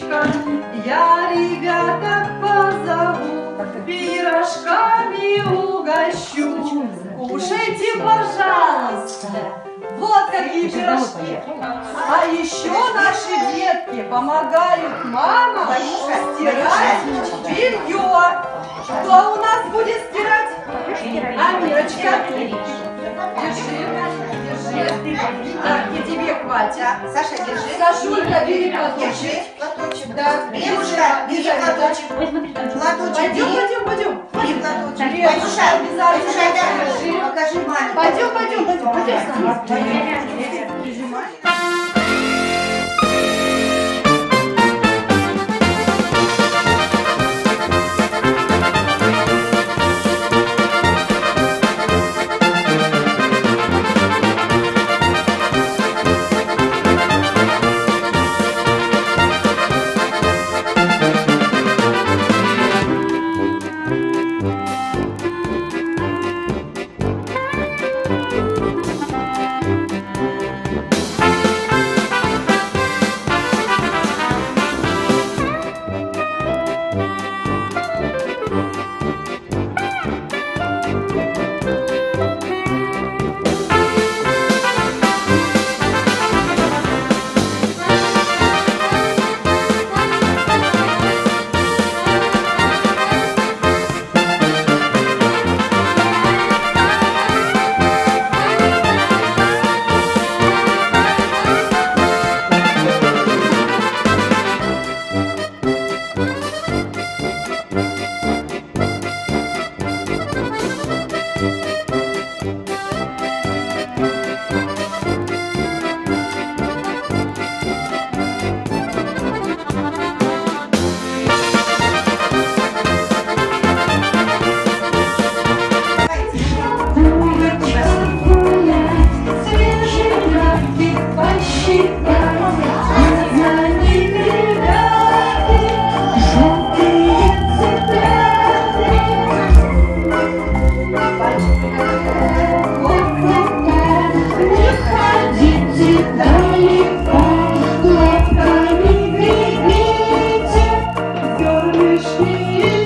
булочка, я ребяток позову, пирожками угощу. Кушайте, пожалуйста, вот какие пирожки. А еще наши детки помогают мамам стирать белье. Кто у нас будет стирать? Амирочка. Держи. Так, и тебе хватит. Саша, держи. Сашулька, бери платочек. Платочек. Да, бери платочек. Пойдем. Бери платочек. Покажи маме. Пойдем. Далеко, лапками гребите, зернышки.